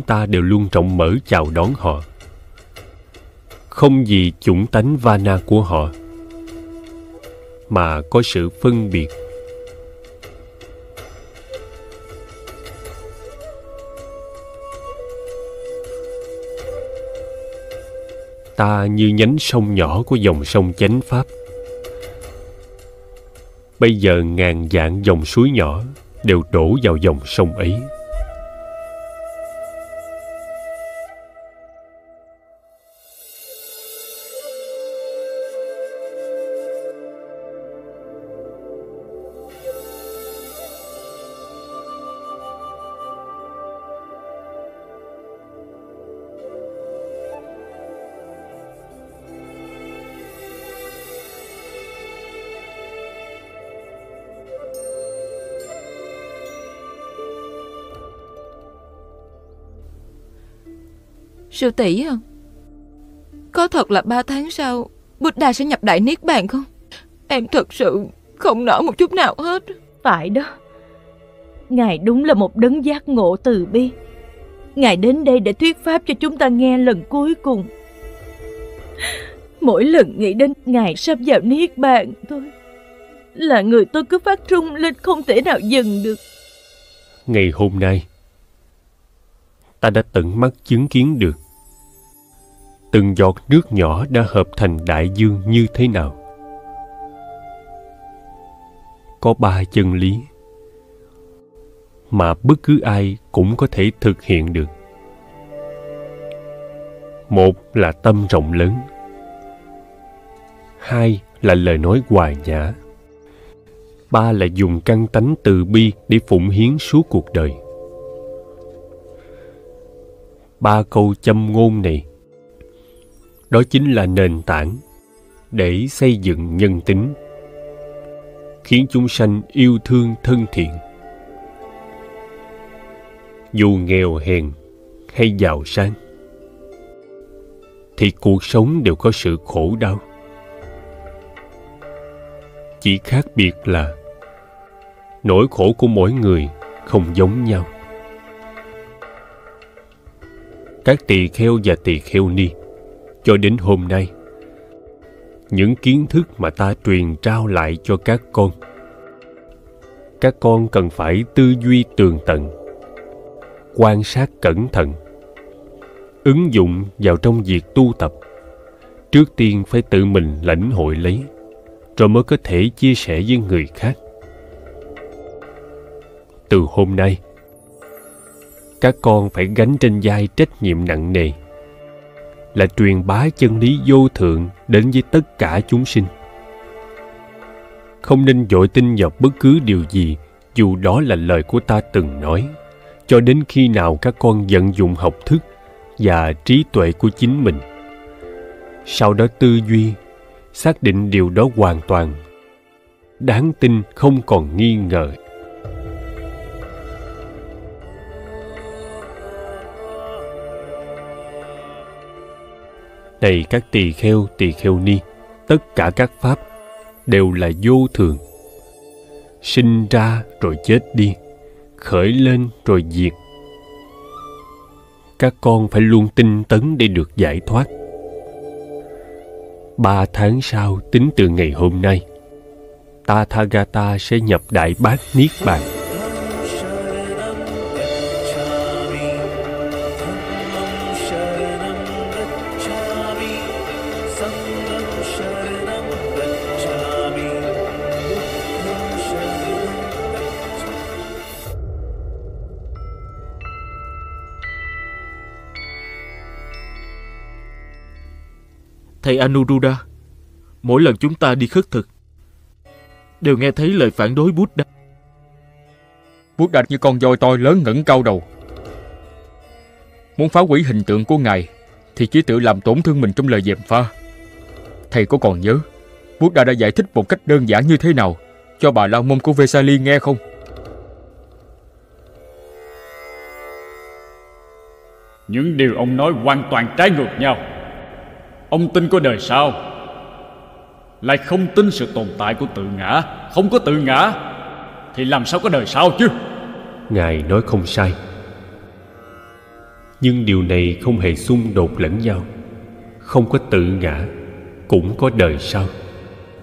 chúng ta đều luôn rộng mở chào đón họ, không vì chủng tánh vana của họ mà có sự phân biệt. Ta như nhánh sông nhỏ của dòng sông chánh pháp. Bây giờ ngàn vạn dòng suối nhỏ đều đổ vào dòng sông ấy. Sư tỷ à, có thật là 3 tháng sau Buddha sẽ nhập đại Niết Bàn không? Em thật sự không nỡ một chút nào hết. Phải đó, Ngài đúng là một đấng giác ngộ từ bi. Ngài đến đây để thuyết pháp cho chúng ta nghe lần cuối cùng. Mỗi lần nghĩ đến Ngài sắp vào Niết Bàn thôi là người tôi cứ phát rung lên không thể nào dừng được. Ngày hôm nay ta đã tận mắt chứng kiến được từng giọt nước nhỏ đã hợp thành đại dương như thế nào. Có 3 chân lý mà bất cứ ai cũng có thể thực hiện được. Một là tâm rộng lớn, 2 là lời nói hòa nhã, 3 là dùng căn tánh từ bi để phụng hiến suốt cuộc đời. 3 câu châm ngôn này, đó chính là nền tảng để xây dựng nhân tính, khiến chúng sanh yêu thương thân thiện. Dù nghèo hèn hay giàu sang, thì cuộc sống đều có sự khổ đau. Chỉ khác biệt là nỗi khổ của mỗi người không giống nhau. Các tỳ kheo và tỳ kheo ni, cho đến hôm nay, những kiến thức mà ta truyền trao lại cho các con cần phải tư duy tường tận, quan sát cẩn thận, ứng dụng vào trong việc tu tập. Trước tiên phải tự mình lãnh hội lấy, rồi mới có thể chia sẻ với người khác. Từ hôm nay, các con phải gánh trên vai trách nhiệm nặng nề là truyền bá chân lý vô thượng đến với tất cả chúng sinh. Không nên vội tin vào bất cứ điều gì, dù đó là lời của ta từng nói, cho đến khi nào các con vận dụng học thức và trí tuệ của chính mình. Sau đó tư duy, xác định điều đó hoàn toàn đáng tin, không còn nghi ngờ. Này các tỳ kheo, tỳ kheo ni, tất cả các pháp đều là vô thường. Sinh ra rồi chết đi, khởi lên rồi diệt. Các con phải luôn tinh tấn để được giải thoát. 3 tháng sau tính từ ngày hôm nay, Tathagata sẽ nhập Đại Bát Niết Bàn. Thầy Anuruddha, mỗi lần chúng ta đi khất thực đều nghe thấy lời phản đối Buddha. Buddha như con voi to lớn ngẩng cao đầu. Muốn phá hủy hình tượng của Ngài thì chỉ tự làm tổn thương mình trong lời gièm pha. Thầy có còn nhớ Buddha đã giải thích một cách đơn giản như thế nào cho bà La Môn của Vesali nghe không? Những điều ông nói hoàn toàn trái ngược nhau. Ông tin có đời sau, lại không tin sự tồn tại của tự ngã. Không có tự ngã thì làm sao có đời sau chứ? Ngài nói không sai. nhưng điều này không hề xung đột lẫn nhau, không có tự ngã, cũng có đời sau.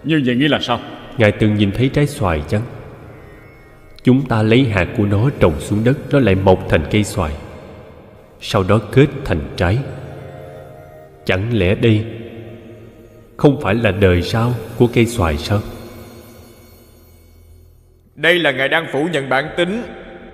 Như vậy nghĩa là sao? Ngài từng nhìn thấy trái xoài chăng? Chúng ta lấy hạt của nó trồng xuống đất, nó lại mọc thành cây xoài, sau đó kết thành trái. Chẳng lẽ đây không phải là đời sau của cây xoài sao? Đây là Ngài đang phủ nhận bản tính.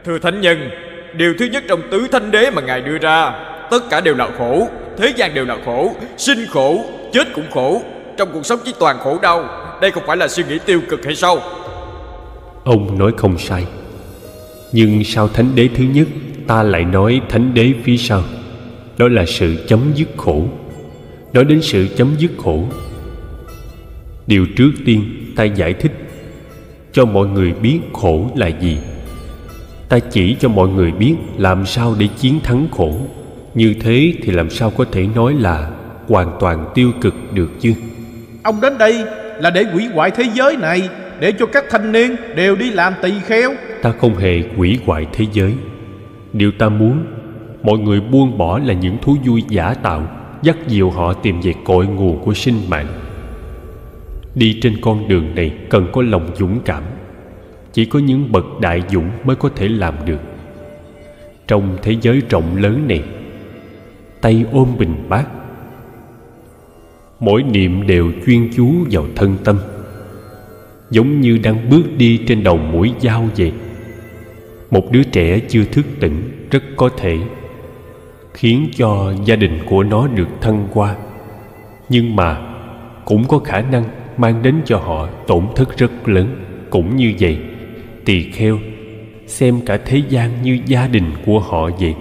Thưa Thánh Nhân, điều thứ nhất trong tứ thánh đế mà Ngài đưa ra, tất cả đều là khổ, thế gian đều là khổ, sinh khổ, chết cũng khổ, trong cuộc sống chỉ toàn khổ đau. Đây không phải là suy nghĩ tiêu cực hay sao? Ông nói không sai. Nhưng sau thánh đế thứ nhất, ta lại nói thánh đế phía sau. Đó là sự chấm dứt khổ. Nói đến sự chấm dứt khổ, điều trước tiên ta giải thích cho mọi người biết khổ là gì. Ta chỉ cho mọi người biết làm sao để chiến thắng khổ. Như thế thì làm sao có thể nói là hoàn toàn tiêu cực được chứ? Ông đến đây là để hủy hoại thế giới này, để cho các thanh niên đều đi làm tỳ kheo. Ta không hề hủy hoại thế giới. Điều ta muốn mọi người buông bỏ là những thú vui giả tạo, dắt dìu họ tìm về cội nguồn của sinh mạng. Đi trên con đường này cần có lòng dũng cảm. Chỉ có những bậc đại dũng mới có thể làm được. Trong thế giới rộng lớn này, tay ôm bình bát, mỗi niệm đều chuyên chú vào thân tâm, giống như đang bước đi trên đầu mũi dao vậy. Một đứa trẻ chưa thức tỉnh rất có thể khiến cho gia đình của nó được thăng hoa, nhưng mà cũng có khả năng mang đến cho họ tổn thất rất lớn. Cũng như vậy, tỳ kheo xem cả thế gian như gia đình của họ vậy.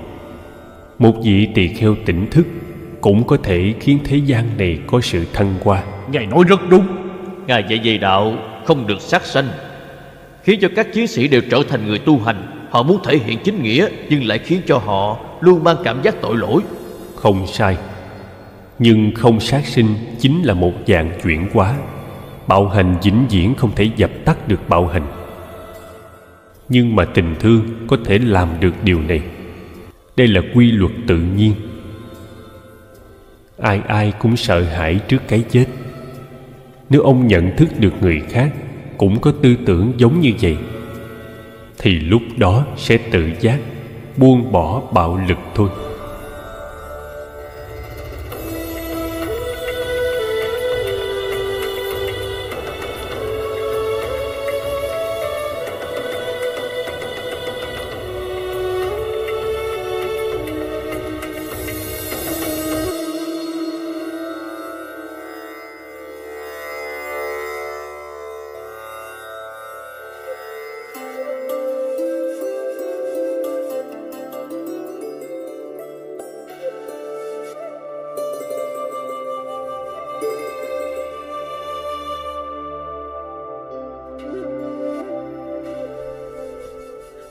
Một vị tỳ kheo tỉnh thức cũng có thể khiến thế gian này có sự thăng hoa. Ngài nói rất đúng. Ngài dạy về đạo không được sát sanh, khiến cho các chiến sĩ đều trở thành người tu hành. Họ muốn thể hiện chính nghĩa, nhưng lại khiến cho họ luôn mang cảm giác tội lỗi. Không sai. Nhưng không sát sinh chính là một dạng chuyển hóa. Bạo hành vĩnh viễn không thể dập tắt được bạo hành, nhưng mà tình thương có thể làm được điều này. Đây là quy luật tự nhiên. Ai ai cũng sợ hãi trước cái chết. Nếu ông nhận thức được người khác cũng có tư tưởng giống như vậy, thì lúc đó sẽ tự giác buông bỏ bạo lực thôi.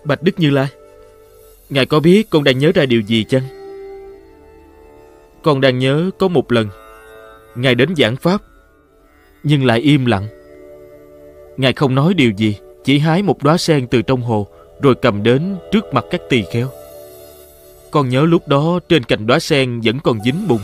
Bạch Đức Như Lai, Ngài có biết con đang nhớ ra điều gì chăng? Con đang nhớ có một lần Ngài đến giảng pháp, nhưng lại im lặng. Ngài không nói điều gì, chỉ hái một đóa sen từ trong hồ, rồi cầm đến trước mặt các tỳ kheo. Con nhớ lúc đó trên cành đóa sen vẫn còn dính bùn.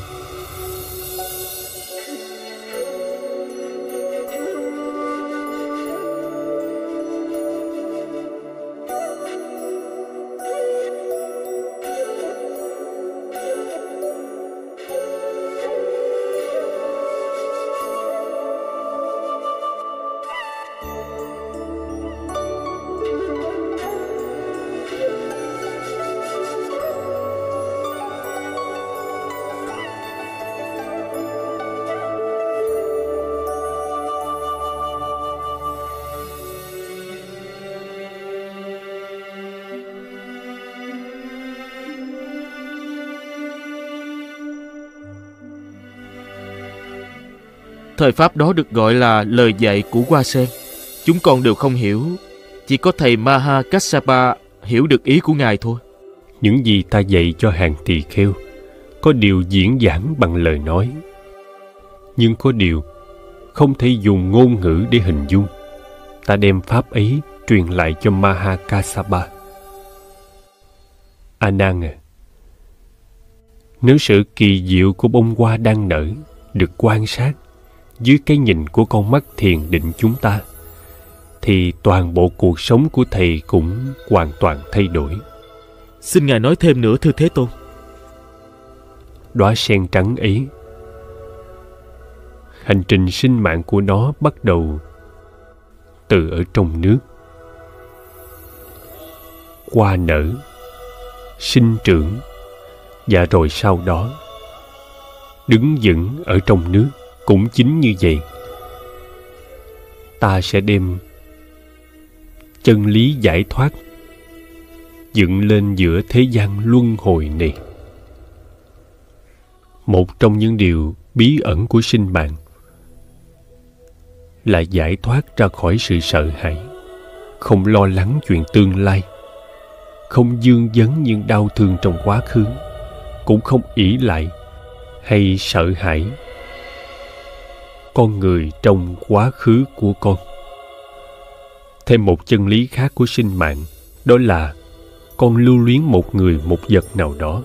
Thời pháp đó được gọi là lời dạy của Hoa Sen. Chúng con đều không hiểu, chỉ có thầy Maha Kassapa hiểu được ý của Ngài thôi. Những gì ta dạy cho hàng tỳ kheo có điều diễn giảng bằng lời nói, nhưng có điều không thể dùng ngôn ngữ để hình dung. Ta đem pháp ấy truyền lại cho Maha Kassapa. A Nan à, Nếu sự kỳ diệu của bông hoa đang nở được quan sát dưới cái nhìn của con mắt thiền định chúng ta, thì toàn bộ cuộc sống của Thầy cũng hoàn toàn thay đổi. Xin Ngài nói thêm nữa thưa Thế Tôn. Đóa sen trắng ấy, hành trình sinh mạng của nó bắt đầu từ ở trong nước, qua nở, sinh trưởng, và rồi sau đó đứng vững ở trong nước. Cũng chính như vậy, ta sẽ đem chân lý giải thoát dựng lên giữa thế gian luân hồi này. Một trong những điều bí ẩn của sinh mạng là giải thoát ra khỏi sự sợ hãi, không lo lắng chuyện tương lai, không vương vấn những đau thương trong quá khứ, cũng không ỷ lại hay sợ hãi con người trong quá khứ của con. Thêm một chân lý khác của sinh mạng, đó là con lưu luyến một người, một vật nào đó,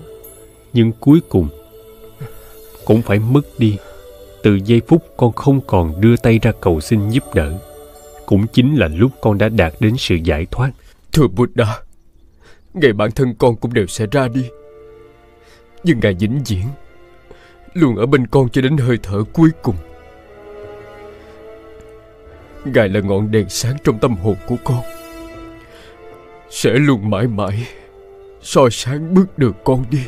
nhưng cuối cùng cũng phải mất đi từ giây phút con không còn đưa tay ra cầu xin giúp đỡ. Cũng chính là lúc con đã đạt đến sự giải thoát. Thưa Buddha, ngày bản thân con cũng đều sẽ ra đi, nhưng Ngài vĩnh viễn luôn ở bên con cho đến hơi thở cuối cùng. Ngài là ngọn đèn sáng trong tâm hồn của con, sẽ luôn mãi mãi soi sáng bước đường con đi.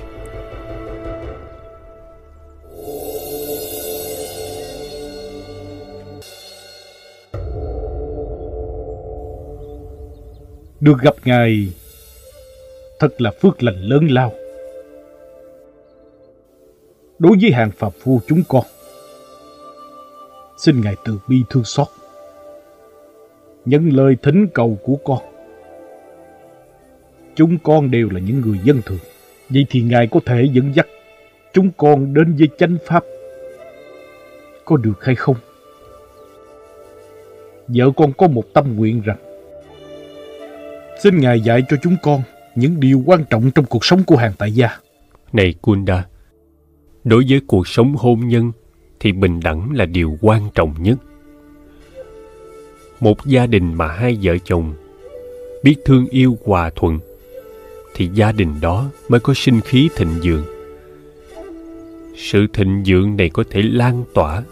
Được gặp Ngài thật là phước lành lớn lao. Đối với hàng phàm phu chúng con, xin Ngài từ bi thương xót, nhận lời thỉnh cầu của con. Chúng con đều là những người dân thường, vậy thì Ngài có thể dẫn dắt chúng con đến với chánh pháp, có được hay không? Vợ con có một tâm nguyện rằng xin Ngài dạy cho chúng con những điều quan trọng trong cuộc sống của hàng tại gia. Này Kunda, đối với cuộc sống hôn nhân thì bình đẳng là điều quan trọng nhất. Một gia đình mà hai vợ chồng biết thương yêu hòa thuận thì gia đình đó mới có sinh khí thịnh vượng. Sự thịnh vượng này có thể lan tỏa,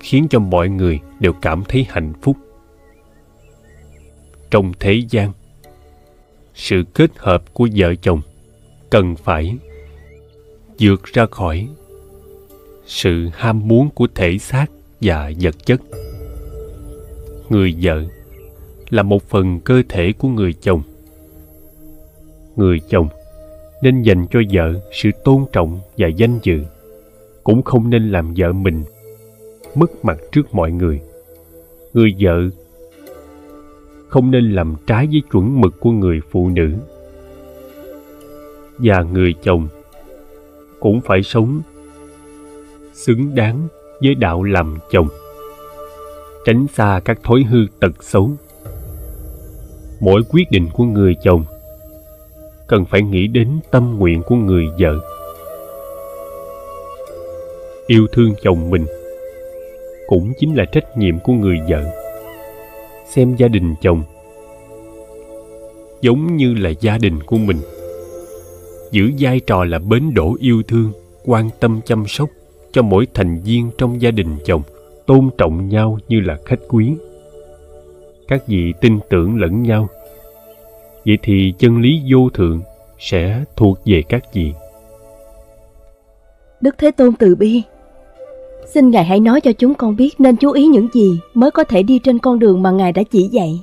khiến cho mọi người đều cảm thấy hạnh phúc. Trong thế gian, sự kết hợp của vợ chồng cần phải vượt ra khỏi sự ham muốn của thể xác và vật chất. Người vợ là một phần cơ thể của người chồng. Người chồng nên dành cho vợ sự tôn trọng và danh dự, cũng không nên làm vợ mình mất mặt trước mọi người. Người vợ không nên làm trái với chuẩn mực của người phụ nữ. Và người chồng cũng phải sống xứng đáng với đạo làm chồng, tránh xa các thói hư tật xấu. Mỗi quyết định của người chồng cần phải nghĩ đến tâm nguyện của người vợ. Yêu thương chồng mình cũng chính là trách nhiệm của người vợ. Xem gia đình chồng giống như là gia đình của mình, giữ vai trò là bến đỗ yêu thương, quan tâm chăm sóc cho mỗi thành viên trong gia đình chồng, tôn trọng nhau như là khách quý. Các vị tin tưởng lẫn nhau, vậy thì chân lý vô thượng sẽ thuộc về các vị. Đức Thế Tôn từ bi, xin Ngài hãy nói cho chúng con biết nên chú ý những gì mới có thể đi trên con đường mà Ngài đã chỉ dạy.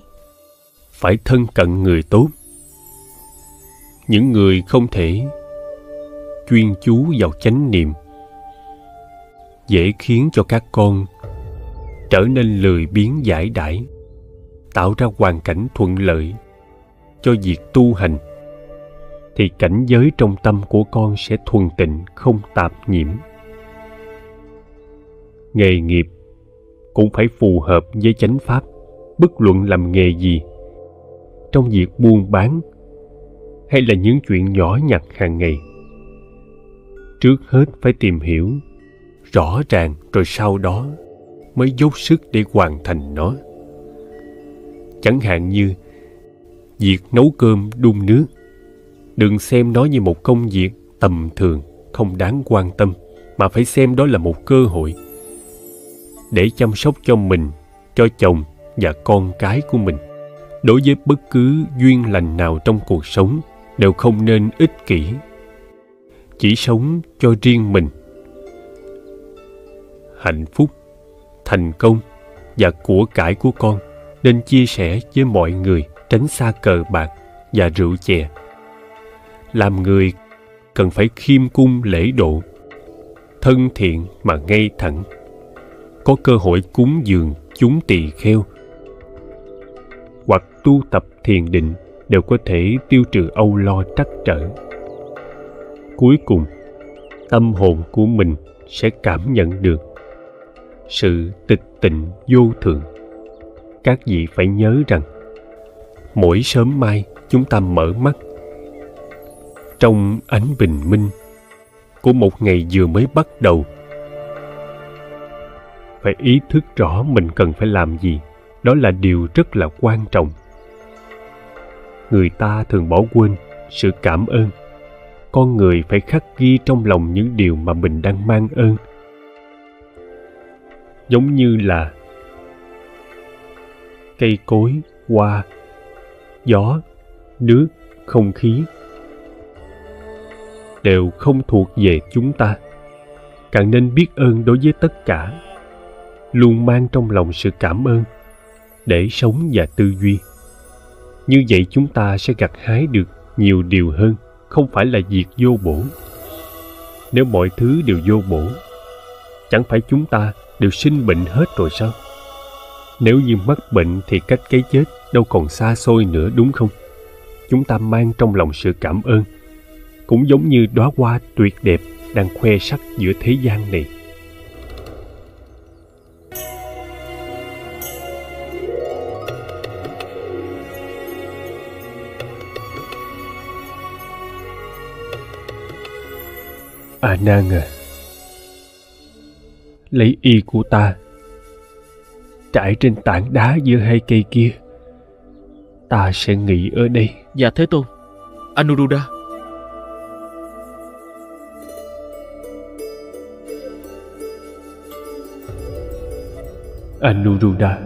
Phải thân cận người tốt. Những người không thể chuyên chú vào chánh niệm dễ khiến cho các con trở nên lười biếng giải đãi, tạo ra hoàn cảnh thuận lợi cho việc tu hành, thì cảnh giới trong tâm của con sẽ thuần tịnh, không tạp nhiễm. Nghề nghiệp cũng phải phù hợp với chánh pháp, bất luận làm nghề gì, trong việc buôn bán hay là những chuyện nhỏ nhặt hàng ngày. Trước hết phải tìm hiểu rõ ràng rồi sau đó mới dốc sức để hoàn thành nó. Chẳng hạn như việc nấu cơm đun nước, đừng xem nó như một công việc tầm thường, không đáng quan tâm, mà phải xem đó là một cơ hội để chăm sóc cho mình, cho chồng và con cái của mình. Đối với bất cứ duyên lành nào trong cuộc sống đều không nên ích kỷ, chỉ sống cho riêng mình. Hạnh phúc, thành công và của cải của con nên chia sẻ với mọi người, tránh xa cờ bạc và rượu chè. Làm người cần phải khiêm cung lễ độ, thân thiện mà ngay thẳng, có cơ hội cúng dường chúng tỳ kheo hoặc tu tập thiền định đều có thể tiêu trừ âu lo trắc trở. Cuối cùng, tâm hồn của mình sẽ cảm nhận được sự tịch tịnh vô thượng. Các vị phải nhớ rằng, mỗi sớm mai chúng ta mở mắt trong ánh bình minh của một ngày vừa mới bắt đầu. Phải ý thức rõ mình cần phải làm gì, đó là điều rất là quan trọng. Người ta thường bỏ quên sự cảm ơn. Con người phải khắc ghi trong lòng những điều mà mình đang mang ơn. Giống như là cây cối, hoa, gió, nước, không khí đều không thuộc về chúng ta. Càng nên biết ơn đối với tất cả, luôn mang trong lòng sự cảm ơn để sống và tư duy. Như vậy chúng ta sẽ gặt hái được nhiều điều hơn, không phải là việc vô bổ. Nếu mọi thứ đều vô bổ, chẳng phải chúng ta đều sinh bệnh hết rồi sao? Nếu như mắc bệnh thì cách cái chết đâu còn xa xôi nữa, đúng không? Chúng ta mang trong lòng sự cảm ơn, cũng giống như đóa hoa tuyệt đẹp đang khoe sắc giữa thế gian này. A Nan à, lấy y của ta trải trên tảng đá giữa hai cây kia, ta sẽ nghỉ ở đây. Dạ Thế Tôn. Anuruddha. Anuruddha,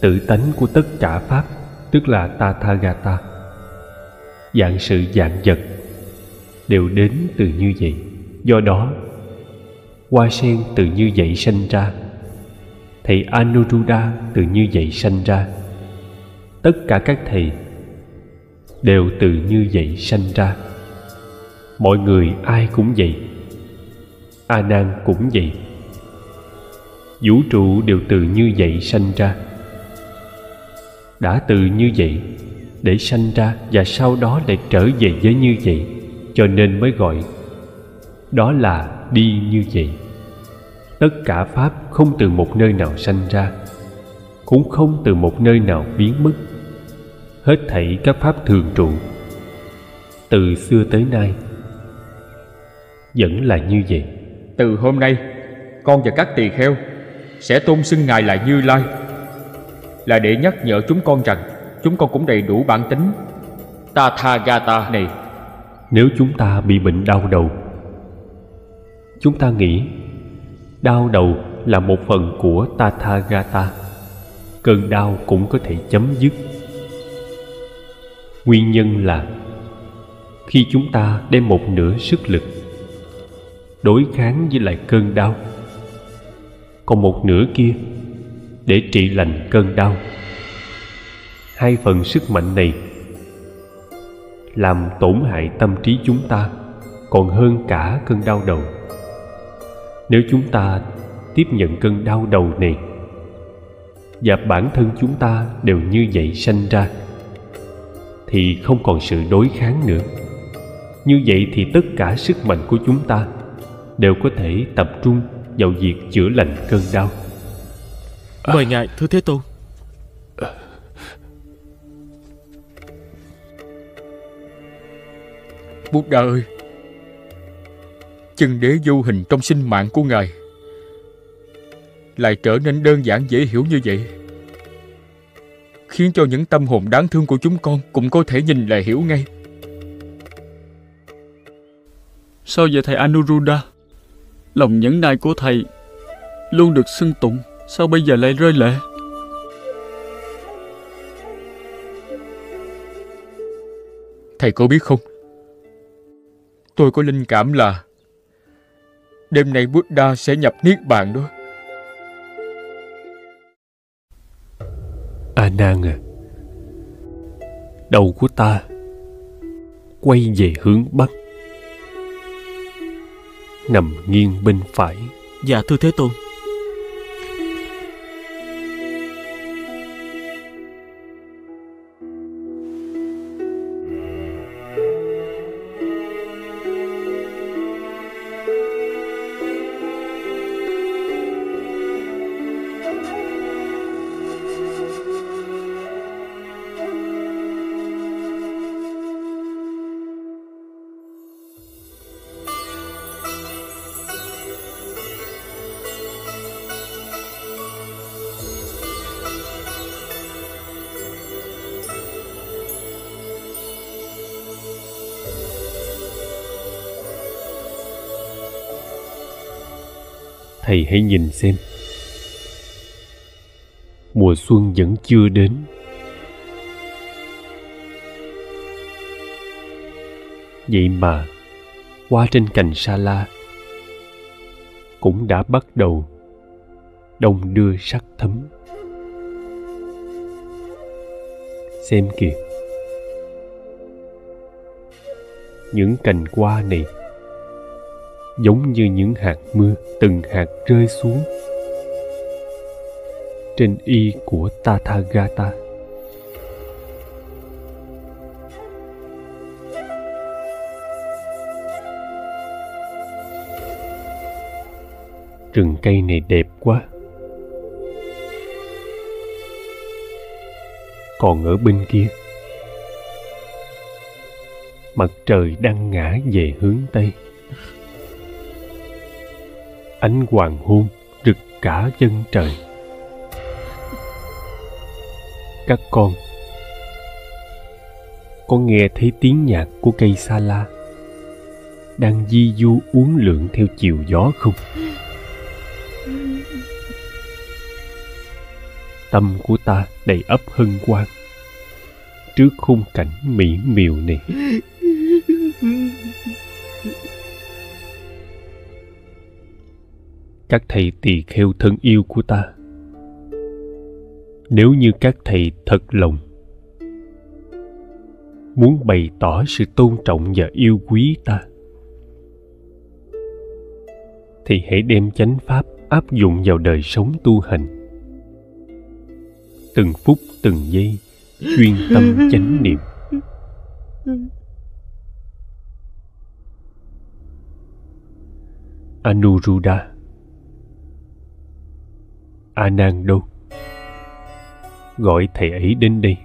tự tánh của tất cả pháp, tức là Tathagata, vạn sự vạn vật đều đến từ như vậy. Do đó, hoa sen từ như vậy sanh ra, thầy Anuruddha từ như vậy sanh ra, tất cả các thầy đều từ như vậy sanh ra. Mọi người ai cũng vậy, A Nan cũng vậy, vũ trụ đều từ như vậy sanh ra. Đã từ như vậy để sanh ra và sau đó lại trở về với như vậy, cho nên mới gọi đó là đi như vậy. Tất cả pháp không từ một nơi nào sanh ra, cũng không từ một nơi nào biến mất. Hết thảy các pháp thường trụ từ xưa tới nay vẫn là như vậy. Từ hôm nay, con và các tỳ kheo sẽ tôn xưng Ngài là Như Lai, là để nhắc nhở chúng con rằng chúng con cũng đầy đủ bản tính Tathagata này. Nếu chúng ta bị bệnh đau đầu, chúng ta nghĩ đau đầu là một phần của Tathagata, cơn đau cũng có thể chấm dứt. Nguyên nhân là khi chúng ta đem một nửa sức lực đối kháng với lại cơn đau, còn một nửa kia để trị lành cơn đau. Hai phần sức mạnh này làm tổn hại tâm trí chúng ta còn hơn cả cơn đau đầu. Nếu chúng ta tiếp nhận cơn đau đầu này và bản thân chúng ta đều như vậy sanh ra, thì không còn sự đối kháng nữa. Như vậy thì tất cả sức mạnh của chúng ta đều có thể tập trung vào việc chữa lành cơn đau. Mời Ngài, thưa Thế Tôn. Buddha ơi, chân đế vô hình trong sinh mạng của Ngài lại trở nên đơn giản dễ hiểu như vậy, khiến cho những tâm hồn đáng thương của chúng con cũng có thể nhìn lại hiểu ngay. Sao vậy thầy Anuruddha? Lòng nhẫn nại của thầy luôn được xưng tụng, sao bây giờ lại rơi lệ? Thầy có biết không, tôi có linh cảm là đêm nay Buddha sẽ nhập Niết Bàn đó. A Nan à, đầu của ta quay về hướng Bắc, nằm nghiêng bên phải. Dạ thưa Thế Tôn. Thầy hãy nhìn xem, mùa xuân vẫn chưa đến. Vậy mà hoa trên cành sa la cũng đã bắt đầu đông đưa sắc thấm. Xem kìa, những cành hoa này giống như những hạt mưa từng hạt rơi xuống trên y của Tathagata. Rừng cây này đẹp quá. Còn ở bên kia, mặt trời đang ngả về hướng Tây. Ánh hoàng hôn rực cả chân trời. Các con có nghe thấy tiếng nhạc của cây sa la đang di du uốn lượn theo chiều gió không? Tâm của ta đầy ắp hân hoan trước khung cảnh mỹ miều này. Các thầy tỳ kheo thân yêu của ta, nếu như các thầy thật lòng muốn bày tỏ sự tôn trọng và yêu quý ta, thì hãy đem chánh pháp áp dụng vào đời sống tu hành, từng phút từng giây chuyên tâm chánh niệm. Anuruddha, A Nan đâu? Gọi thầy ấy đến đây.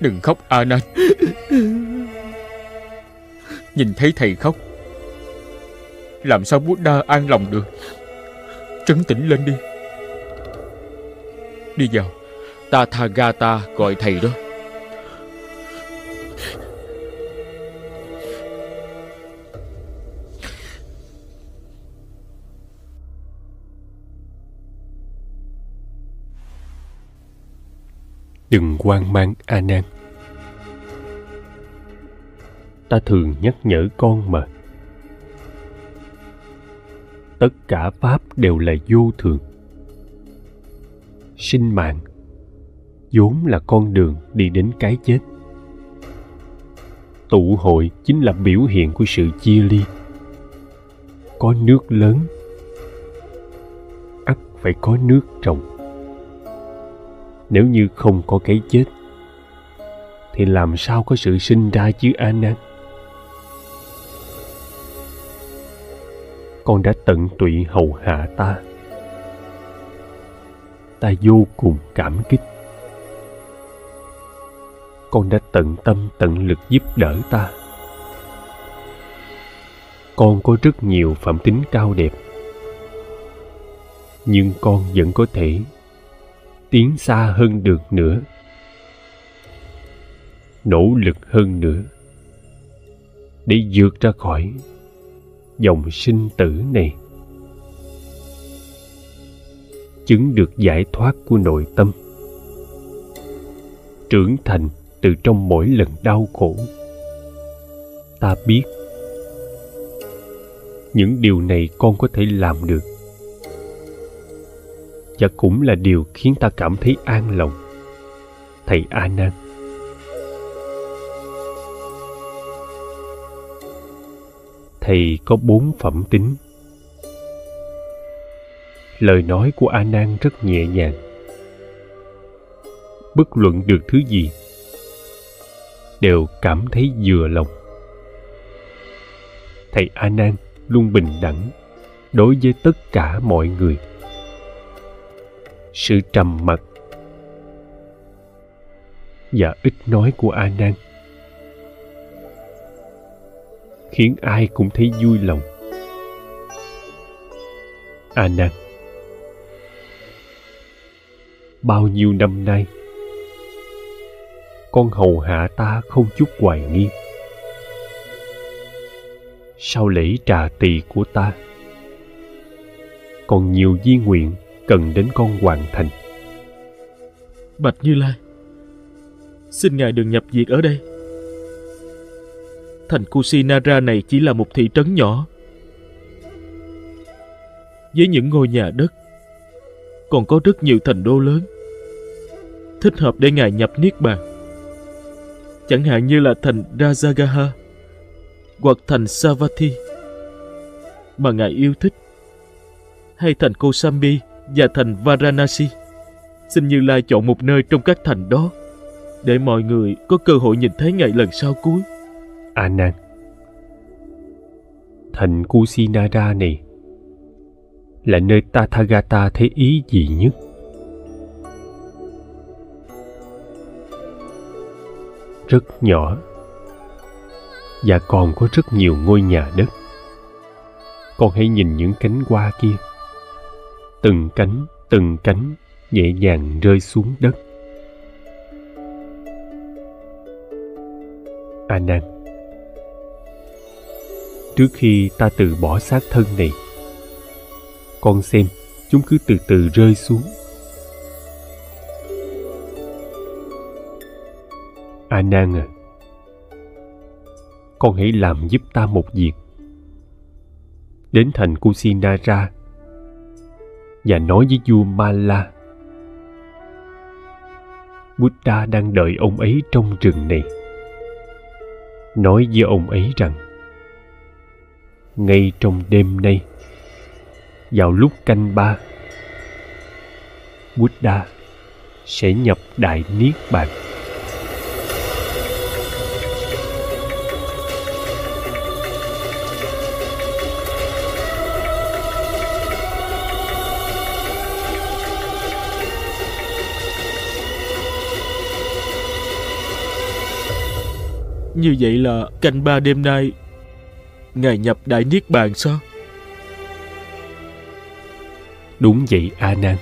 Đừng khóc A Nan. Nhìn thấy thầy khóc, làm sao Buddha an lòng được? Trấn tĩnh lên đi. Đi vào, Tathagata gọi thầy đó. Đừng hoang mang A Nan. Ta thường nhắc nhở con mà. Tất cả pháp đều là vô thường. Sinh mạng vốn là con đường đi đến cái chết. Tụ hội chính là biểu hiện của sự chia ly. Có nước lớn, ắt phải có nước trồng. Nếu như không có cái chết thì làm sao có sự sinh ra chứ, A Nan? Con đã tận tụy hầu hạ ta, ta vô cùng cảm kích. Con đã tận tâm tận lực giúp đỡ ta. Con có rất nhiều phẩm tính cao đẹp, nhưng con vẫn có thể tiến xa hơn được nữa, nỗ lực hơn nữa để vượt ra khỏi dòng sinh tử này, chứng được giải thoát của nội tâm, trưởng thành từ trong mỗi lần đau khổ. Ta biết những điều này con có thể làm được, và cũng là điều khiến ta cảm thấy an lòng, thầy A Nan. Thầy có 4 phẩm tính. Lời nói của A Nan rất nhẹ nhàng. Bất luận được thứ gì đều cảm thấy vừa lòng. Thầy A Nan luôn bình đẳng đối với tất cả mọi người. Sự trầm mặc và ít nói của A Nan khiến ai cũng thấy vui lòng. A Nan, bao nhiêu năm nay con hầu hạ ta không chút hoài nghi. Sau lễ trà tỳ của ta còn nhiều di nguyện cần đến con hoàn thành. Bạch Như Lai, xin Ngài đừng nhập diệt ở đây. Thành Kusinara này chỉ là một thị trấn nhỏ với những ngôi nhà đất, còn có rất nhiều thành đô lớn thích hợp để Ngài nhập Niết Bàn, chẳng hạn như là thành Rajagaha hoặc thành Savati mà Ngài yêu thích, hay thành Kosambi và thành Varanasi. Xin Như Lai chọn một nơi trong các thành đó để mọi người có cơ hội nhìn thấy Ngài lần sau cuối. A Nan, thành Kusinara này là nơi Tathagata thấy ý gì nhất? Rất nhỏ và còn có rất nhiều ngôi nhà đất. Con hãy nhìn những cánh hoa kia, từng cánh nhẹ nhàng rơi xuống đất. A Nan, trước khi ta từ bỏ xác thân này, con xem chúng cứ từ từ rơi xuống. A Nan à, con hãy làm giúp ta một việc. Đến thành Kusinara và nói với vua Mala, Buddha đang đợi ông ấy trong rừng này. Nói với ông ấy rằng ngay trong đêm nay, vào lúc canh ba, Buddha sẽ nhập Đại Niết Bàn. Như vậy là canh ba đêm nay Ngài nhập Đại Niết Bàn sao? Đúng vậy A Nan.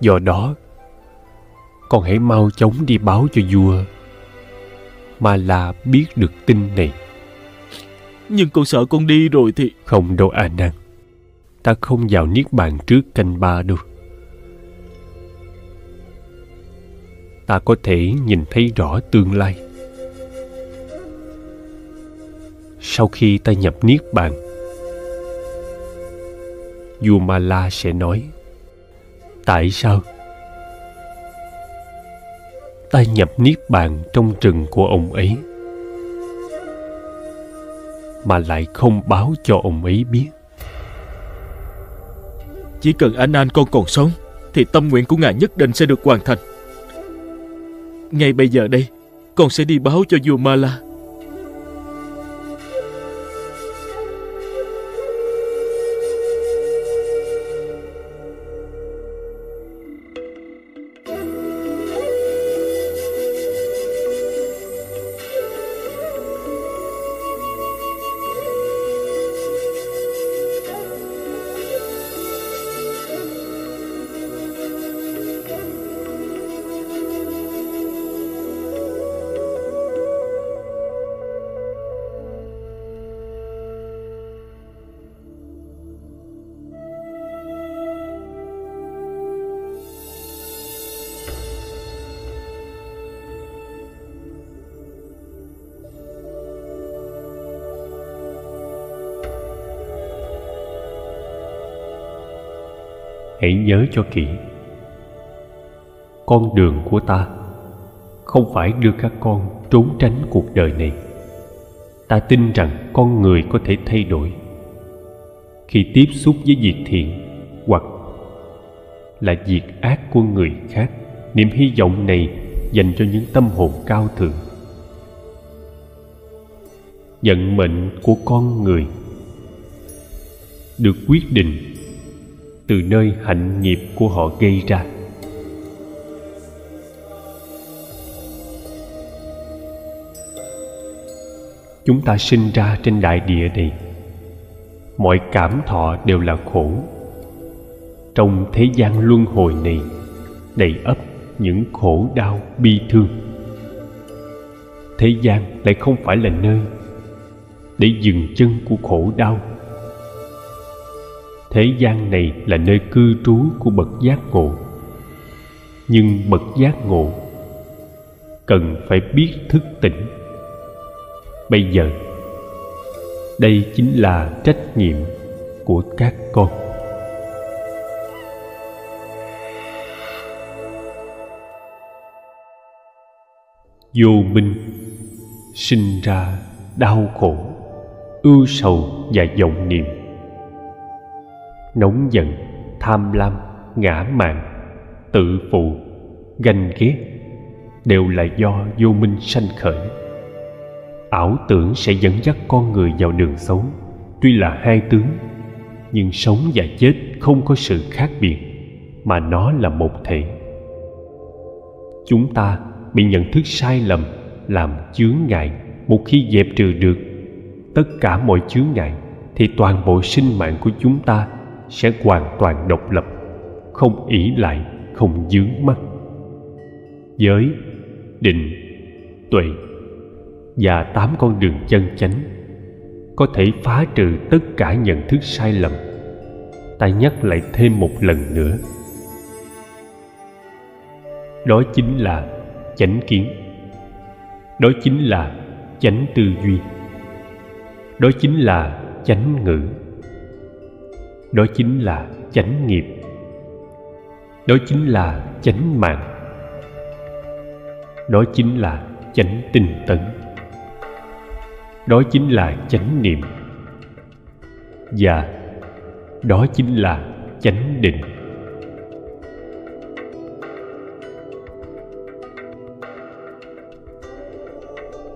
Do đó, con hãy mau chóng đi báo cho vua Mala biết được tin này. Nhưng con sợ con đi rồi thì... Không đâu A Nan, ta không vào Niết Bàn trước canh ba đâu. Ta có thể nhìn thấy rõ tương lai. Sau khi ta nhập Niết Bàn, vua Mala sẽ nói, tại sao ta nhập Niết Bàn trong rừng của ông ấy mà lại không báo cho ông ấy biết? Chỉ cần A Nan con còn sống thì tâm nguyện của ngài nhất định sẽ được hoàn thành. Ngay bây giờ đây, con sẽ đi báo cho vua Mala. Hãy nhớ cho kỹ, con đường của ta không phải đưa các con trốn tránh cuộc đời này. Ta tin rằng con người có thể thay đổi khi tiếp xúc với việc thiện hoặc là việc ác của người khác. Niềm hy vọng này dành cho những tâm hồn cao thượng. Vận mệnh của con người được quyết định từ nơi hạnh nghiệp của họ gây ra. Chúng ta sinh ra trên đại địa này, mọi cảm thọ đều là khổ. Trong thế gian luân hồi này đầy ắp những khổ đau bi thương. Thế gian lại không phải là nơi để dừng chân của khổ đau. Thế gian này là nơi cư trú của bậc giác ngộ. Nhưng bậc giác ngộ cần phải biết thức tỉnh. Bây giờ, đây chính là trách nhiệm của các con. Vô minh sinh ra đau khổ, ưu sầu và vọng niệm, nóng giận, tham lam, ngã mạn, tự phụ, ganh ghét đều là do vô minh sanh khởi. Ảo tưởng sẽ dẫn dắt con người vào đường xấu. Tuy là hai tướng, nhưng sống và chết không có sự khác biệt, mà nó là một thể. Chúng ta bị nhận thức sai lầm làm chướng ngại. Một khi dẹp trừ được tất cả mọi chướng ngại, thì toàn bộ sinh mạng của chúng ta sẽ hoàn toàn độc lập, không ỷ lại, không vướng mắc. Giới, định, tuệ và 8 con đường chân chánh có thể phá trừ tất cả nhận thức sai lầm. Ta nhắc lại thêm một lần nữa, đó chính là chánh kiến, đó chính là chánh tư duy, đó chính là chánh ngữ, đó chính là chánh nghiệp, đó chính là chánh mạng, đó chính là chánh tinh tấn, đó chính là chánh niệm, và đó chính là chánh định.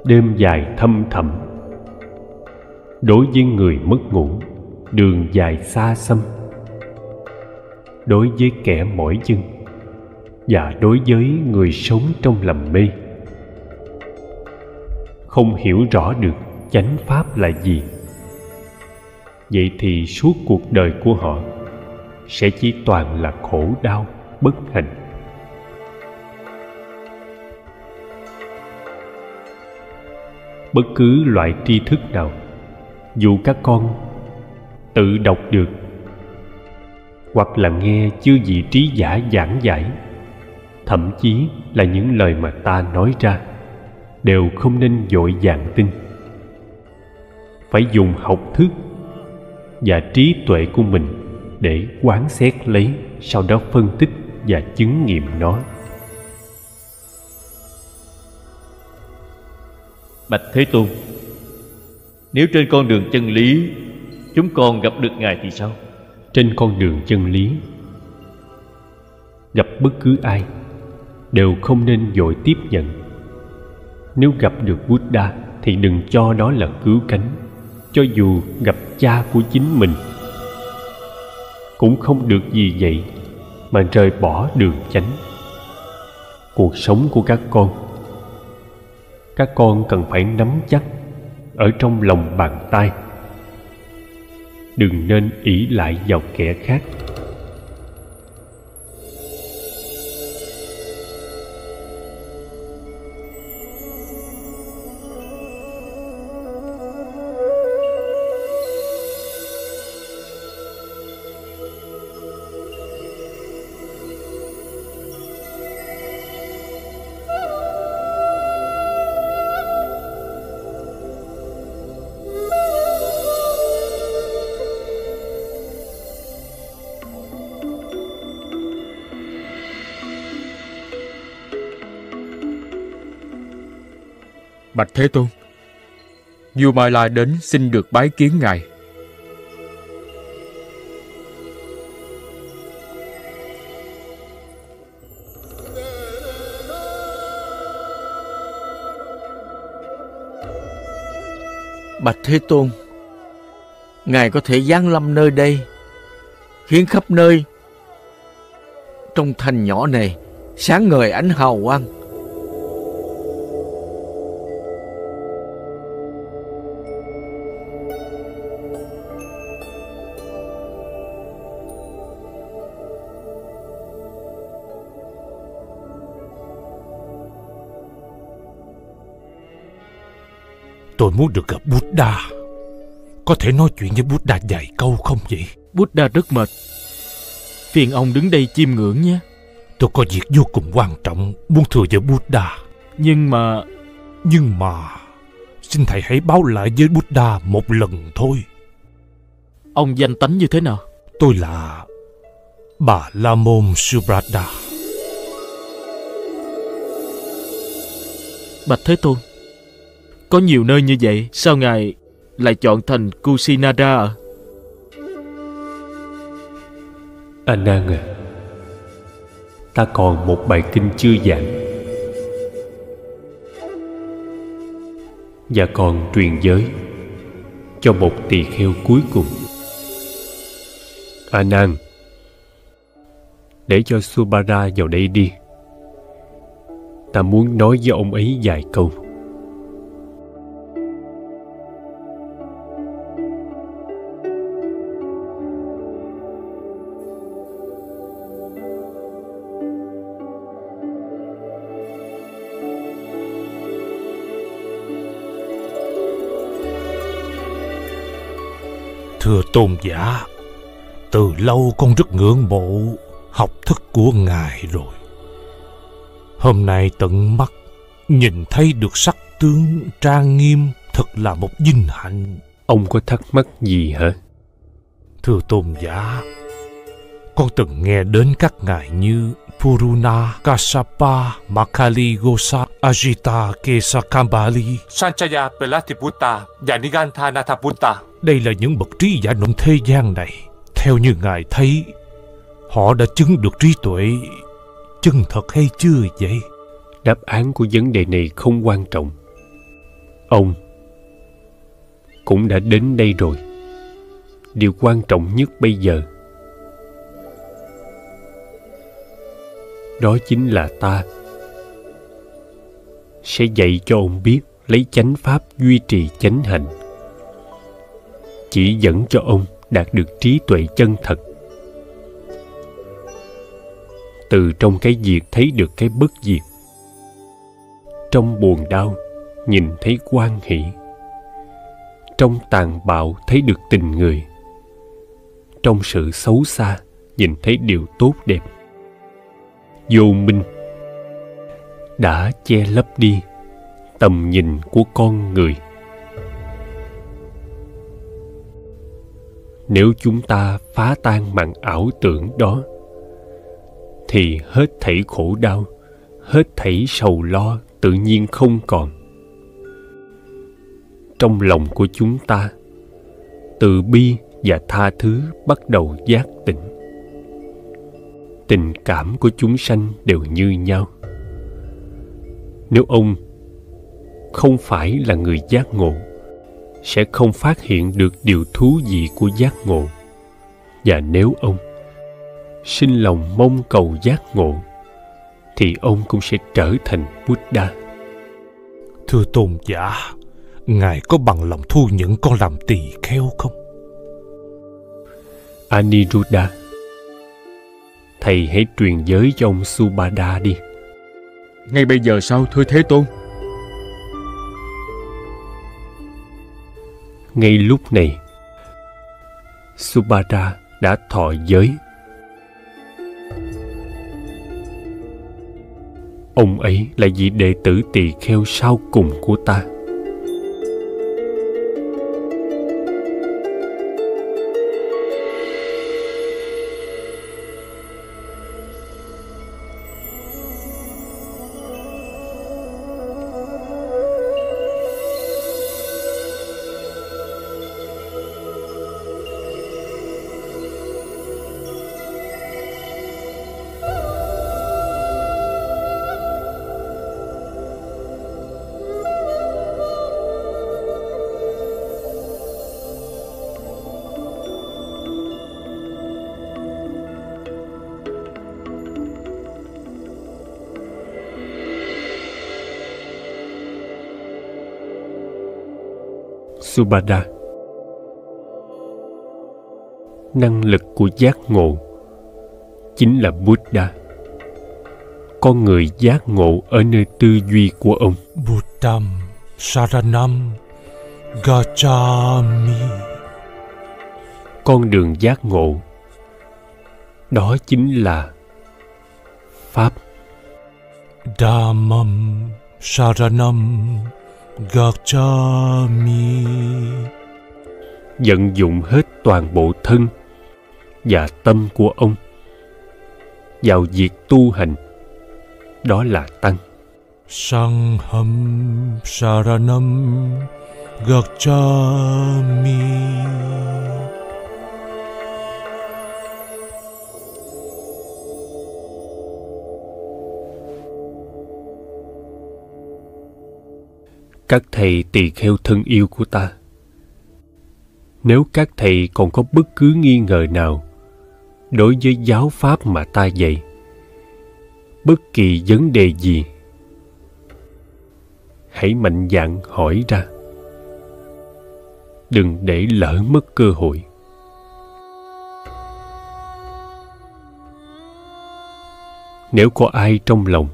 Đêm dài thâm thẳm, đối với người mất ngủ, đường dài xa xăm. Đối với kẻ mỏi chân, và đối với người sống trong lầm mê, không hiểu rõ được chánh pháp là gì, vậy thì suốt cuộc đời của họ sẽ chỉ toàn là khổ đau, bất hạnh. Bất cứ loại tri thức nào, dù các con tự đọc được hoặc là nghe chư vị trí giả giảng giải, thậm chí là những lời mà ta nói ra, đều không nên vội vàng tin. Phải dùng học thức và trí tuệ của mình để quán xét lấy, sau đó phân tích và chứng nghiệm nó. Bạch Thế Tôn, nếu trên con đường chân lý chúng con gặp được Ngài thì sao? Trên con đường chân lý, gặp bất cứ ai, đều không nên vội tiếp nhận. Nếu gặp được Buddha thì đừng cho đó là cứu cánh, cho dù gặp cha của chính mình. Cũng không được vì vậy mà rời bỏ đường chánh. Cuộc sống của các con cần phải nắm chắc ở trong lòng bàn tay. Đừng nên ỷ lại vào kẻ khác. Bạch Thế Tôn, vua Mala đến xin được bái kiến ngài. Bạch Thế Tôn, ngài có thể giáng lâm nơi đây, khiến khắp nơi trong thành nhỏ này sáng ngời ánh hào quang. Tôi muốn được gặp Buddha. Có thể nói chuyện với Buddha vài câu không vậy? Buddha rất mệt. Phiền ông đứng đây chiêm ngưỡng nhé. Tôi có việc vô cùng quan trọng muốn thưa với Buddha. Nhưng mà xin thầy hãy báo lại với Buddha một lần thôi. Ông danh tánh như thế nào? Tôi là Bà La Môn Subhadda. Bạch Thế Tôn, có nhiều nơi như vậy, sao ngài lại chọn thành Kusinara ạ? A Nan à, ta còn một bài kinh chưa giảng và còn truyền giới cho một tỳ kheo cuối cùng. A Nan, để cho Subhadda vào đây đi. Ta muốn nói với ông ấy vài câu. Thưa tôn giả, từ lâu con rất ngưỡng mộ học thức của ngài rồi. Hôm nay tận mắt nhìn thấy được sắc tướng trang nghiêm thật là một vinh hạnh. Ông có thắc mắc gì hả? Thưa tôn giả, con từng nghe đến các ngài như Puruna Kassapa, Makali Gosala, Ajita Kesakambali, Sancaya Belatthiputta và Niganthanataputta. Đây là những bậc trí giả nộm thế gian này. Theo như ngài thấy, họ đã chứng được trí tuệ chân thật hay chưa vậy? Đáp án của vấn đề này không quan trọng. Ông cũng đã đến đây rồi. Điều quan trọng nhất bây giờ đó chính là ta sẽ dạy cho ông biết lấy chánh pháp duy trì chánh hạnh, chỉ dẫn cho ông đạt được trí tuệ chân thật. Từ trong cái diệt thấy được cái bất diệt, trong buồn đau nhìn thấy hoan hỷ, trong tàn bạo thấy được tình người, trong sự xấu xa nhìn thấy điều tốt đẹp. Vô minh đã che lấp đi tầm nhìn của con người. Nếu chúng ta phá tan màn ảo tưởng đó, thì hết thảy khổ đau, hết thảy sầu lo tự nhiên không còn. Trong lòng của chúng ta, từ bi và tha thứ bắt đầu giác tỉnh. tình cảm của chúng sanh đều như nhau. Nếu ông không phải là người giác ngộ, sẽ không phát hiện được điều thú vị của giác ngộ. Và nếu ông sinh lòng mong cầu giác ngộ, thì ông cũng sẽ trở thành Buddha. Thưa tôn giả, ngài có bằng lòng thu nhận con làm tỳ kheo không? Aniruddha, thầy hãy truyền giới cho ông Subhadda đi. Ngay bây giờ sao, thưa Thế Tôn? Ngay lúc này, Subhadda đã thọ giới. Ông ấy là vị đệ tử tỳ kheo sau cùng của ta. Subhadda, năng lực của giác ngộ chính là Buddha. Con người giác ngộ ở nơi tư duy của ông. Buddham Saranam Gacchami. Con đường giác ngộ đó chính là Pháp. Dhammam Saranam Gacchami. Vận dụng hết toàn bộ thân và tâm của ông vào việc tu hành, đó là Tăng. Sangham Saranam Gacchami. Các thầy tỳ kheo thân yêu của ta, nếu các thầy còn có bất cứ nghi ngờ nào đối với giáo pháp mà ta dạy, bất kỳ vấn đề gì, hãy mạnh dạn hỏi ra. Đừng để lỡ mất cơ hội. Nếu có ai trong lòng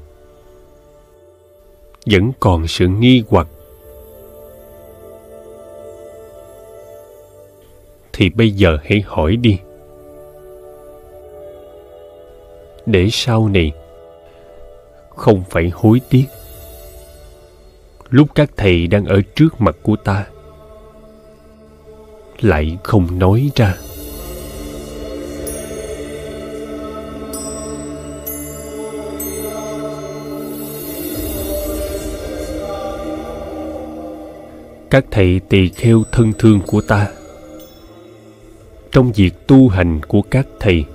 vẫn còn sự nghi hoặc, thì bây giờ hãy hỏi đi, để sau này không phải hối tiếc. Lúc các thầy đang ở trước mặt của ta lại không nói ra. Các thầy tỳ kheo thân thương của ta, trong việc tu hành của các thầy,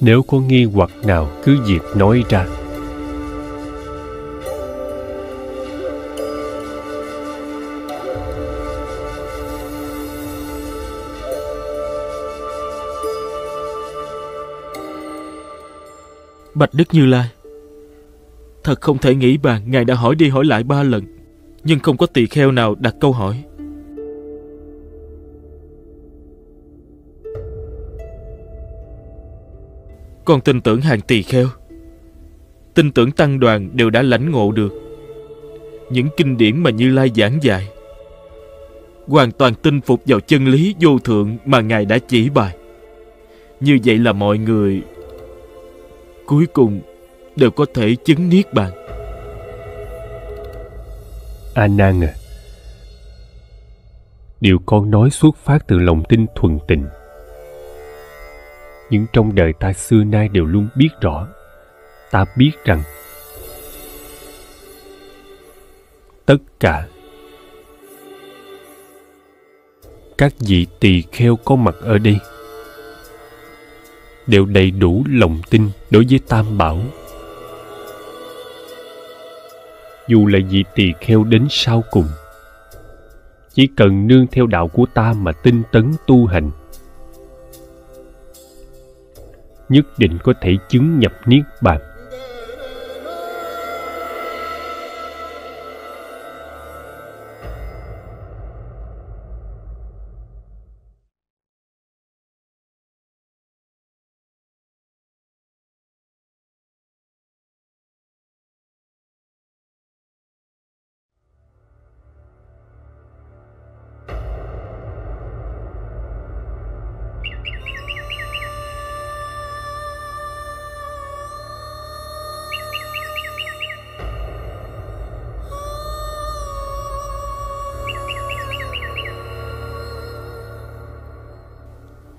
nếu có nghi hoặc nào cứ việc nói ra. Bạch Đức Như Lai, thật không thể nghĩ bàn ngài đã hỏi đi hỏi lại 3 lần, nhưng không có tỳ kheo nào đặt câu hỏi. Con tin tưởng hàng tỳ kheo, tin tưởng tăng đoàn đều đã lãnh ngộ được những kinh điển mà Như Lai giảng dạy, hoàn toàn tin phục vào chân lý vô thượng mà ngài đã chỉ bài. Như vậy là mọi người cuối cùng đều có thể chứng Niết Bàn. A Nan à, điều con nói xuất phát từ lòng tin thuần tịnh. Nhưng trong đời ta xưa nay đều luôn biết rõ, ta biết rằng tất cả các vị tỳ kheo có mặt ở đây đều đầy đủ lòng tin đối với Tam Bảo. Dù là vị tỳ kheo đến sau cùng, chỉ cần nương theo đạo của ta mà tinh tấn tu hành, nhất định có thể chứng nhập Niết Bàn.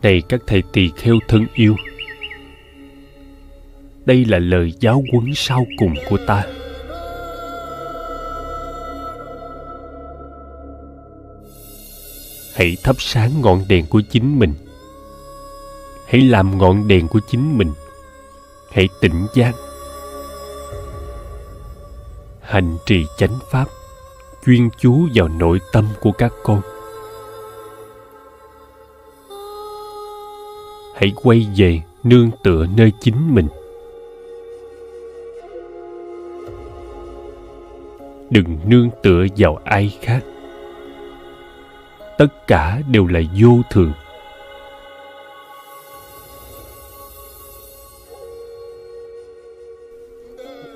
Này các thầy tỳ kheo thân yêu, đây là lời giáo huấn sau cùng của ta. Hãy thắp sáng ngọn đèn của chính mình. Hãy làm ngọn đèn của chính mình. Hãy tỉnh giác, hành trì chánh pháp, chuyên chú vào nội tâm của các con. Hãy quay về nương tựa nơi chính mình. Đừng nương tựa vào ai khác. Tất cả đều là vô thường.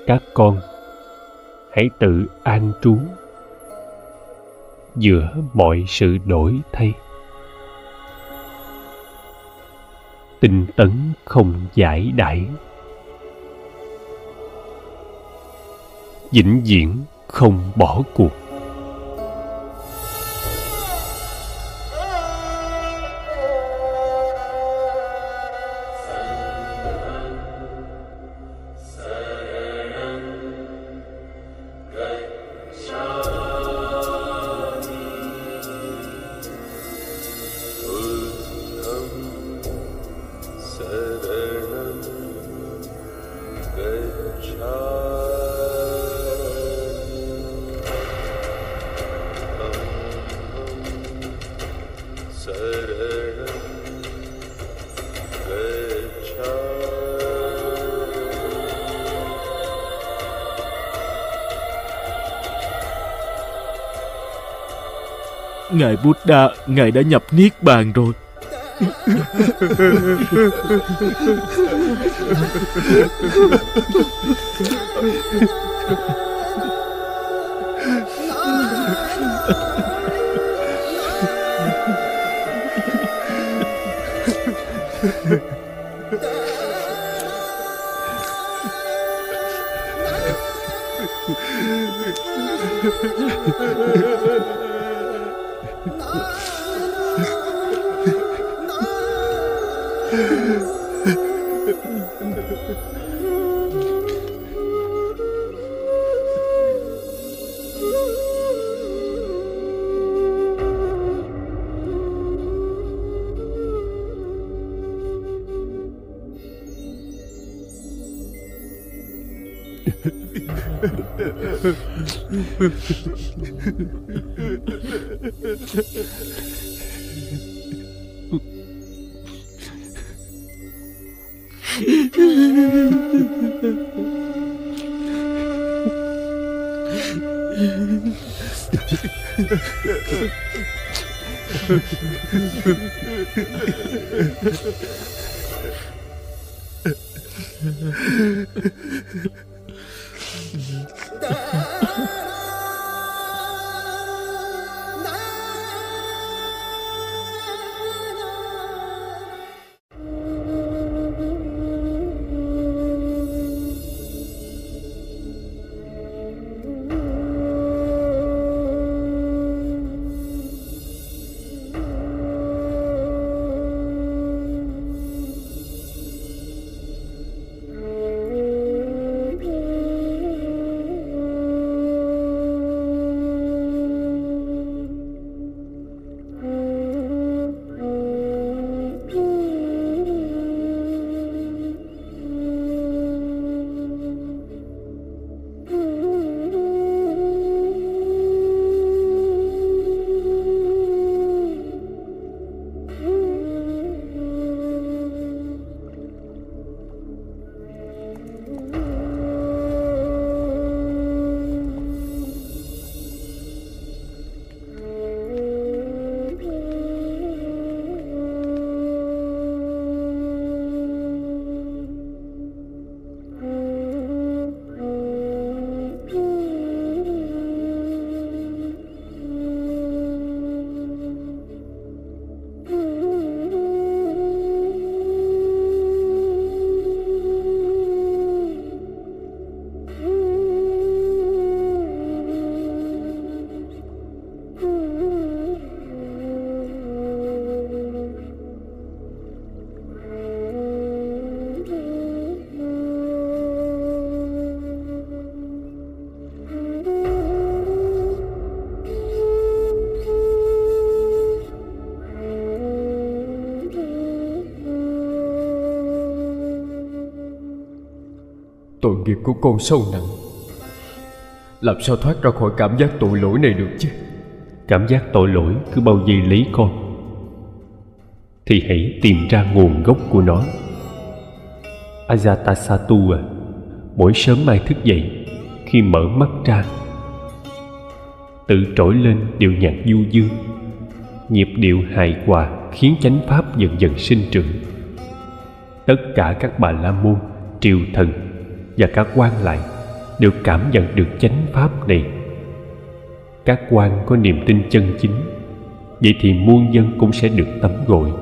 Các con hãy tự an trú giữa mọi sự đổi thay, tinh tấn không giải đãi, vĩnh viễn không bỏ cuộc. Ngài Buddha, Ngài đã nhập Niết Bàn rồi. Tội nghiệp của con sâu nặng, làm sao thoát ra khỏi cảm giác tội lỗi này được chứ? Cảm giác tội lỗi cứ bao vây lấy con, thì hãy tìm ra nguồn gốc của nó. Ajatasattu à, mỗi sớm mai thức dậy, khi mở mắt ra, tự trỗi lên điệu nhạc du dương, nhịp điệu hài hòa khiến chánh pháp dần dần sinh trưởng. Tất cả các Bà La Môn, triều thần và các quan lại đều cảm nhận được chánh pháp này. Các quan có niềm tin chân chính, vậy thì muôn dân cũng sẽ được tắm gội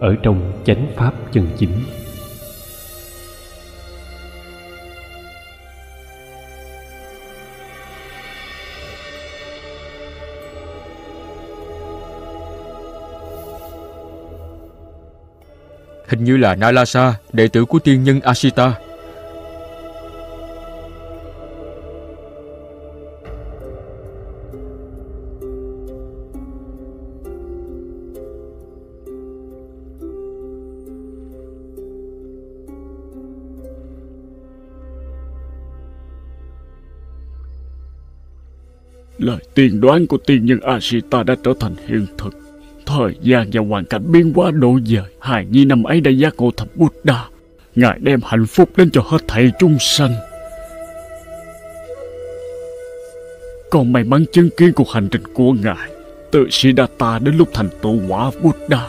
ở trong chánh pháp chân chính. Hình như là Nalasa, đệ tử của tiên nhân Asita. Lời tiên đoán của tiên nhân Asita đã trở thành hiện thực. Thời gian và hoàn cảnh biến hóa đổi dời, hài nhi năm ấy đã giác ngộ thành Buddha. Ngài đem hạnh phúc đến cho hết thảy chúng sanh. Còn may mắn chứng kiến cuộc hành trình của Ngài từ Siddhartha đến lúc thành tựu quả Buddha.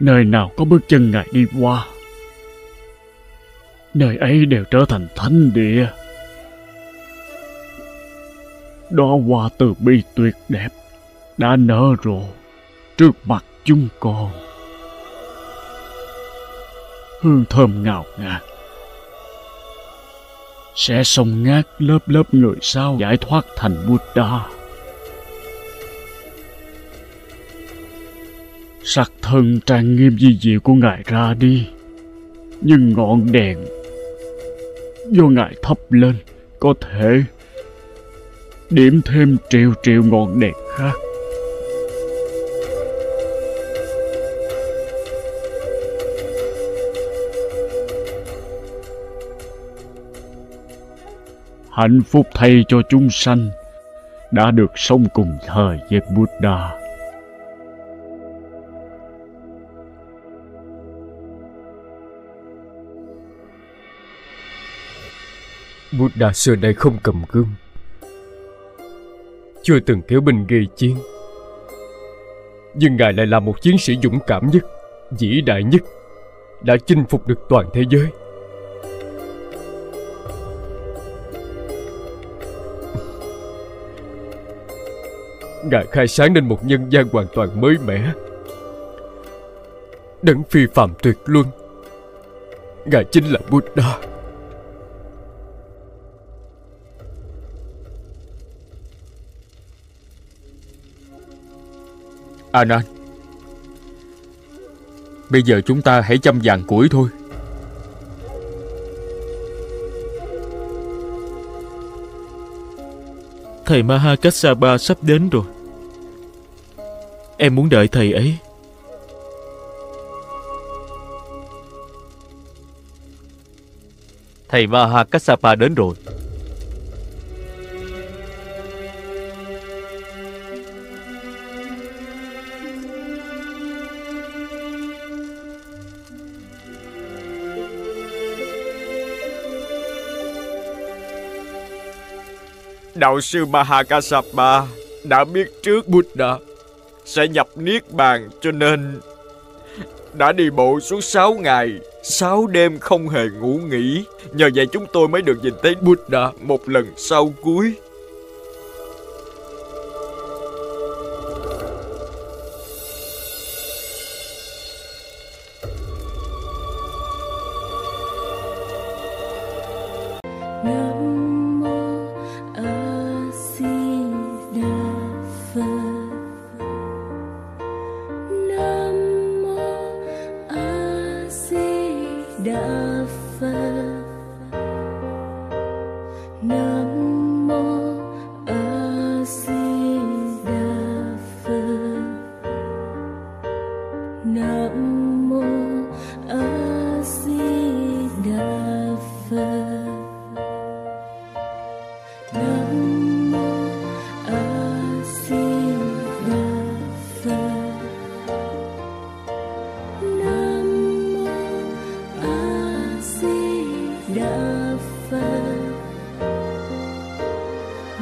Nơi nào có bước chân Ngài đi qua, nơi ấy đều trở thành thánh địa. Đó hoa từ bi tuyệt đẹp đã nở rộ trước mặt chúng con, hương thơm ngào ngạt sẽ xông ngát lớp lớp người sau giải thoát thành Buddha. Sắc thân trang nghiêm vi diệu của Ngài ra đi, nhưng ngọn đèn do Ngài thắp lên có thể điểm thêm triệu triệu ngọn đèn khác. Hạnh phúc thay cho chúng sanh đã được sống cùng thời với Buddha. Buddha xưa nay không cầm gươm, chưa từng kéo binh gây chiến, nhưng Ngài lại là một chiến sĩ dũng cảm nhất, vĩ đại nhất, đã chinh phục được toàn thế giới. Ngài khai sáng nên một nhân gian hoàn toàn mới mẻ, đấng phi phàm tuyệt luân. Ngài chính là Buddha. Anan, bây giờ chúng ta hãy chăm vàng củi thôi. Thầy Maha Kassapa sắp đến rồi. Em muốn đợi thầy ấy. Thầy Maha Kassapa đến rồi. Đạo sư Maha Kassapa đã biết trước Buddha sẽ nhập Niết Bàn, cho nên đã đi bộ suốt 6 ngày 6 đêm không hề ngủ nghỉ. Nhờ vậy chúng tôi mới được nhìn thấy Buddha một lần sau cuối. Nam mô A Di Đà Phật.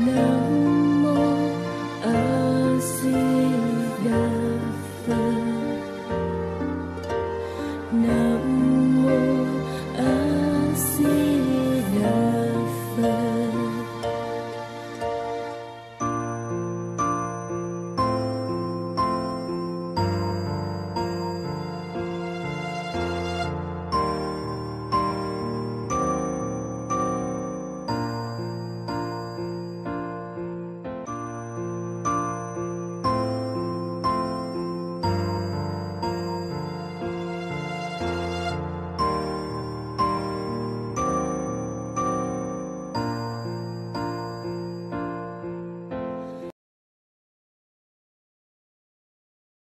lớn.